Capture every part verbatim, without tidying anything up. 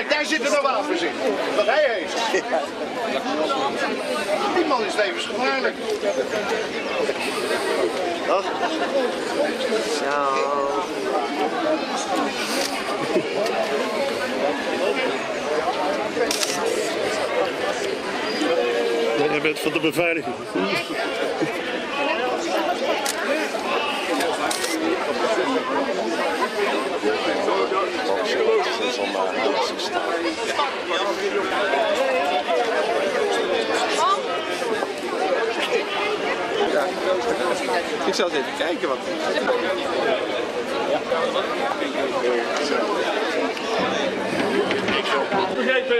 Kijk, daar zitten nog wapens in. Wat hij heeft. Ja. Die man is levensgevaarlijk. Toch? Zo. Jij bent van de beveiliging. Ik zal eens even kijken wat. Begrepen?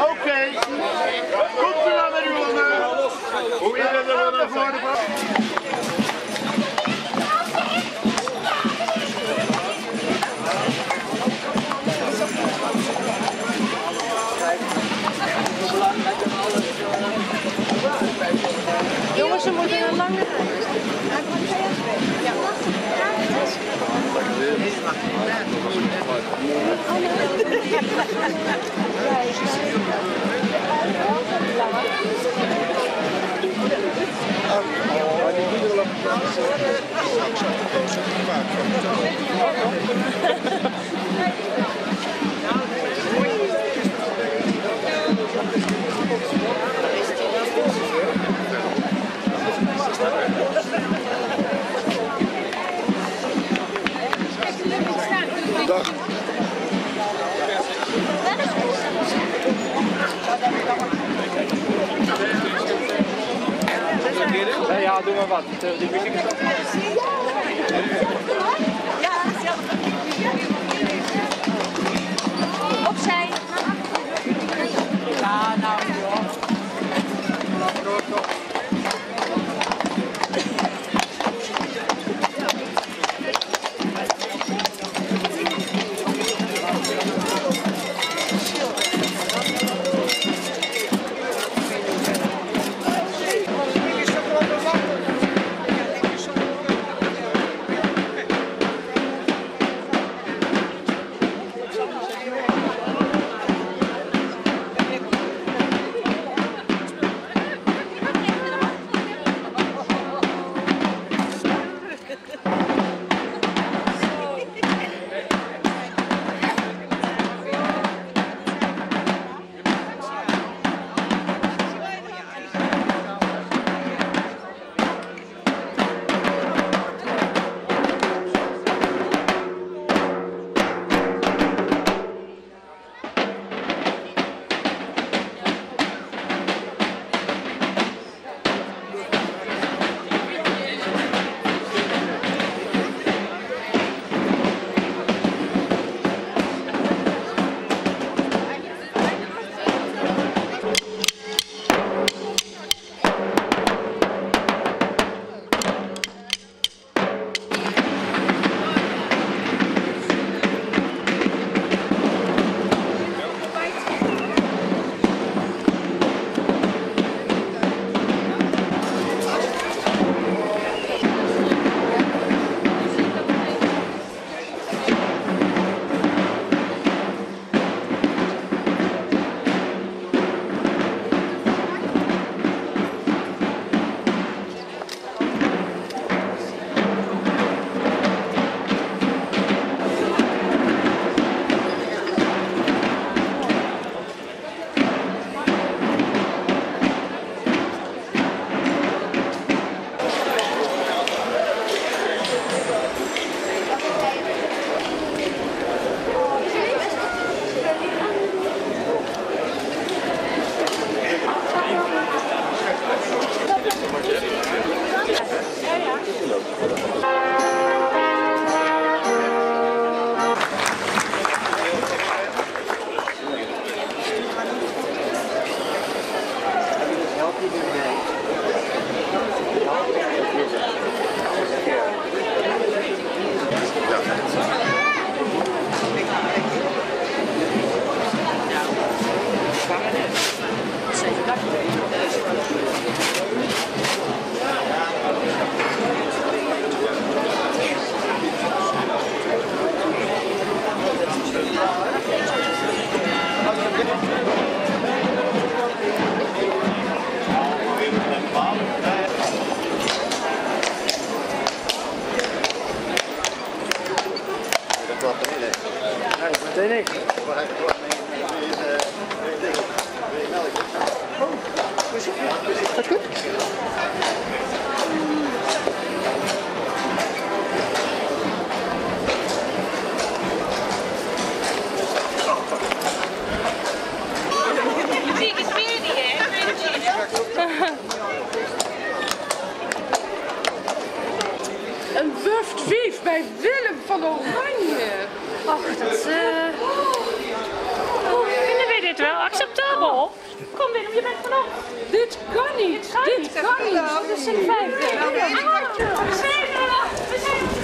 Oké. Okay. Komt u maar met uw handen. Hoe is het er naar voren? Jongens, ze moeten heel lang. Dag. Nee, ja, doe maar wat. Die muziek is opzij. Ja, nou, joh. Hey, Een buffed beef bij Willem van Oranje. Ach, dat is... Uh... Hoe vinden we dit wel acceptabel? Kom Willem, je bent vanaf. Dit kan niet. Dit kan niet. Dit kan niet. Dit is een vijfde. We zijn er. We zijn er.